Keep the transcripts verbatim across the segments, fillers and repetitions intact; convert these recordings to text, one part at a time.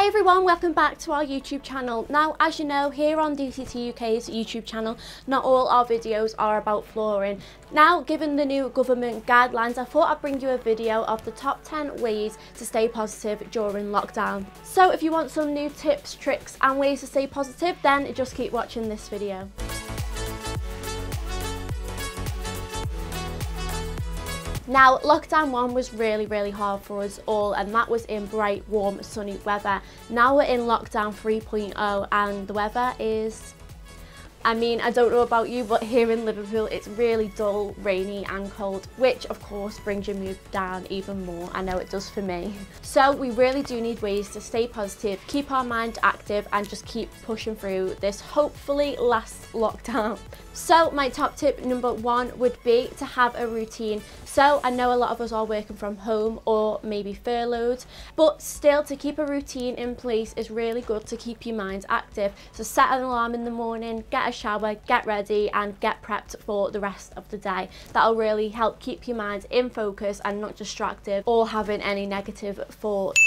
Hey everyone, welcome back to our YouTube channel. Now, as you know, here on D C T U K's YouTube channel, not all our videos are about flooring. Now, given the new government guidelines, I thought I'd bring you a video of the top ten ways to stay positive during lockdown. So if you want some new tips, tricks and ways to stay positive, then just keep watching this video. Now, lockdown one was really, really hard for us all, and that was in bright, warm, sunny weather. Now we're in lockdown three point oh and the weather is... I mean, I don't know about you, but here in Liverpool it's really dull, rainy and cold, which of course brings your mood down even more. I know it does for me. So we really do need ways to stay positive, keep our mind active and just keep pushing through this hopefully last lockdown. So my top tip number one would be to have a routine. So I know a lot of us are working from home or maybe furloughed, but still to keep a routine in place is really good to keep your mind active. So set an alarm in the morning, get a shower, get ready and get prepped for the rest of the day. That'll really help keep your mind in focus and not distracted or having any negative thoughts.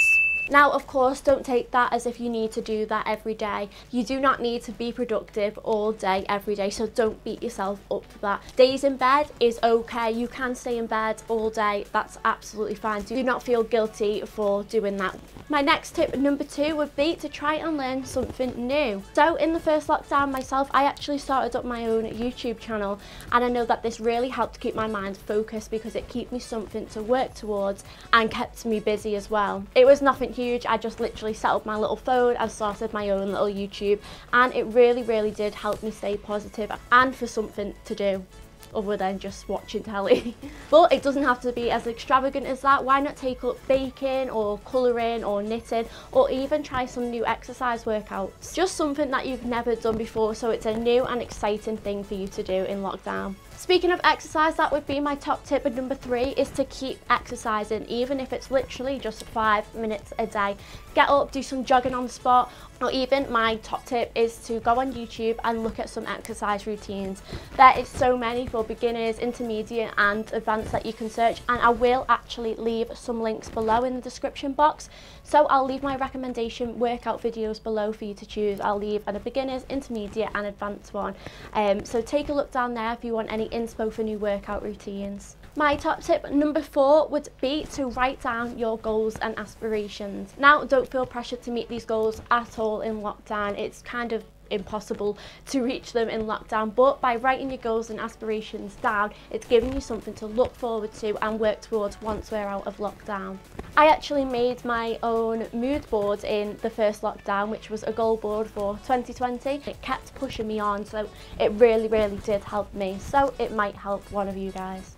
Now, of course, don't take that as if you need to do that every day. You do not need to be productive all day, every day, so don't beat yourself up for that. Days in bed is okay. You can stay in bed all day. That's absolutely fine. Do not feel guilty for doing that. My next tip, number two, would be to try and learn something new. So in the first lockdown myself, I actually started up my own YouTube channel, and I know that this really helped keep my mind focused because it kept me something to work towards and kept me busy as well. It was nothing huge. I just literally set up my little phone and started my own little YouTube, and it really really did help me stay positive and for something to do other than just watching telly. But it doesn't have to be as extravagant as that. Why not take up baking or colouring or knitting, or even try some new exercise workouts? Just something that you've never done before, so it's a new and exciting thing for you to do in lockdown. Speaking of exercise, that would be my top tip, but number three is to keep exercising, even if it's literally just five minutes a day. Get up, do some jogging on the spot, or even my top tip is to go on YouTube and look at some exercise routines. There is so many for beginners, intermediate and advanced that you can search, and I will actually leave some links below in the description box. So I'll leave my recommendation workout videos below for you to choose. I'll leave a beginners, intermediate and advanced one. Um, so take a look down there if you want any inspo for new workout routines. My top tip number four would be to write down your goals and aspirations. Now, don't feel pressured to meet these goals at all in lockdown. It's kind of impossible to reach them in lockdown, but by writing your goals and aspirations down, it's giving you something to look forward to and work towards once we're out of lockdown. I actually made my own mood board in the first lockdown, which was a goal board for twenty twenty. It kept pushing me on, so it really really did help me, so it might help one of you guys.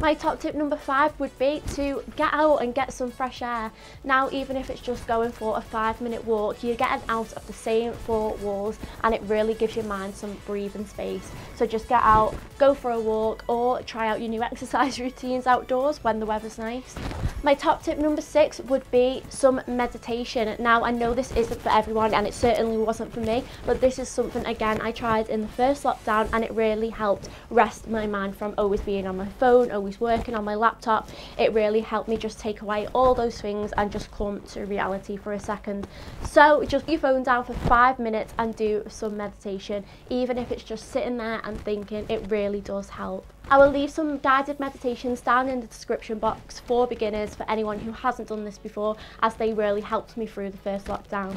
My top tip number five would be to get out and get some fresh air. Now, even if it's just going for a five minute walk, you're getting out of the same four walls and it really gives your mind some breathing space. So just get out, go for a walk, or try out your new exercise routines outdoors when the weather's nice. My top tip number six would be some meditation. Now, I know this isn't for everyone and it certainly wasn't for me, but this is something again I tried in the first lockdown and it really helped rest my mind from always being on my phone, always working on my laptop. It really helped me just take away all those things and just come to reality for a second. So just put your phone down for five minutes and do some meditation. Even if it's just sitting there and thinking, it really does help. I will leave some guided meditations down in the description box for beginners, for anyone who hasn't done this before, as they really helped me through the first lockdown.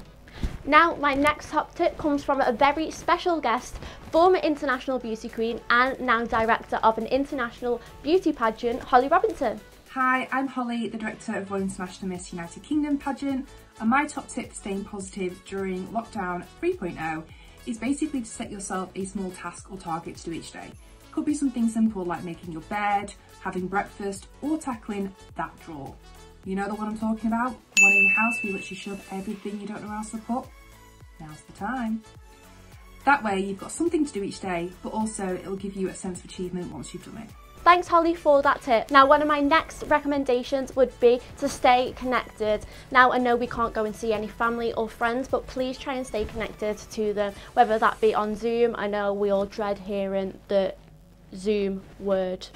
Now, my next top tip comes from a very special guest, former international beauty queen and now director of an international beauty pageant, Holly Robinson. Hi, I'm Holly, the director of one International Miss United Kingdom pageant, and my top tip for staying positive during lockdown three point oh is basically to set yourself a small task or target to do each day. Could be something simple like making your bed, having breakfast, or tackling that drawer. You know the one I'm talking about? One in your house where you literally shove everything you don't know how to put? Now's the time. That way you've got something to do each day, but also it'll give you a sense of achievement once you've done it. Thanks, Holly, for that tip. Now, one of my next recommendations would be to stay connected. Now, I know we can't go and see any family or friends, but please try and stay connected to them, whether that be on Zoom. I know we all dread hearing the Zoom word.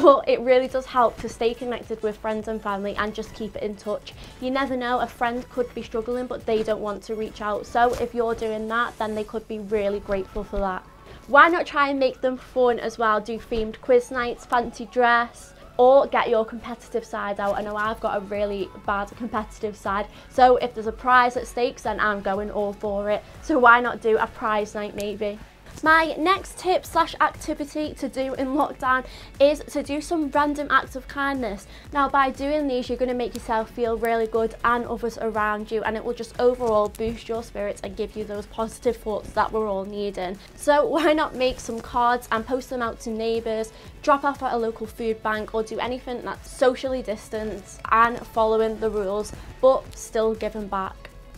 but it really does help to stay connected with friends and family and just keep it in touch. You never know, a friend could be struggling but they don't want to reach out, so if you're doing that, then they could be really grateful for that. Why not try and make them fun as well? Do themed quiz nights, fancy dress, or get your competitive side out. I know I've got a really bad competitive side, so if there's a prize at stakes, then I'm going all for it. So why not do a prize night maybe? My next tip slash activity to do in lockdown is to do some random acts of kindness. Now by doing these, you're going to make yourself feel really good and others around you, and it will just overall boost your spirits and give you those positive thoughts that we're all needing. So why not make some cards and post them out to neighbours, drop off at a local food bank, or do anything that's socially distanced and following the rules but still giving back.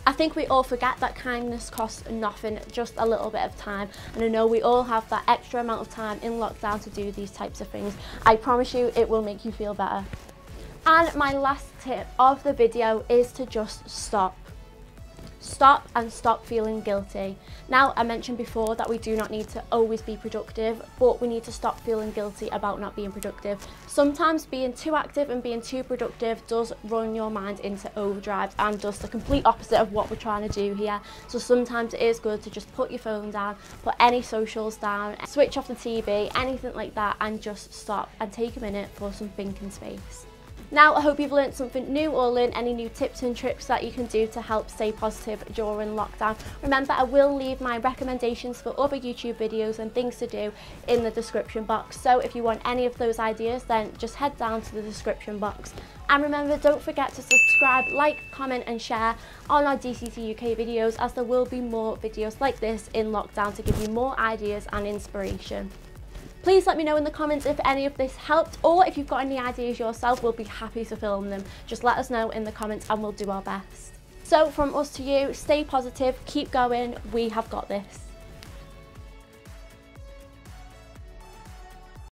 I think we all forget that kindness costs nothing, just a little bit of time, and I know we all have that extra amount of time in lockdown to do these types of things. I promise you it will make you feel better. And my last tip of the video is to just stop. Stop and stop feeling guilty. Now, I mentioned before that we do not need to always be productive, but we need to stop feeling guilty about not being productive. Sometimes being too active and being too productive does run your mind into overdrive and does the complete opposite of what we're trying to do here. So sometimes it is good to just put your phone down, put any socials down, switch off the T V, anything like that, and just stop and take a minute for some thinking space. Now, I hope you've learned something new or learned any new tips and tricks that you can do to help stay positive during lockdown. Remember, I will leave my recommendations for other YouTube videos and things to do in the description box. So if you want any of those ideas, then just head down to the description box. And remember, don't forget to subscribe, like, comment and share on our D C T U K videos, as there will be more videos like this in lockdown to give you more ideas and inspiration. Please let me know in the comments if any of this helped, or if you've got any ideas yourself, we'll be happy to film them. Just let us know in the comments and we'll do our best. So from us to you, stay positive, keep going, we have got this.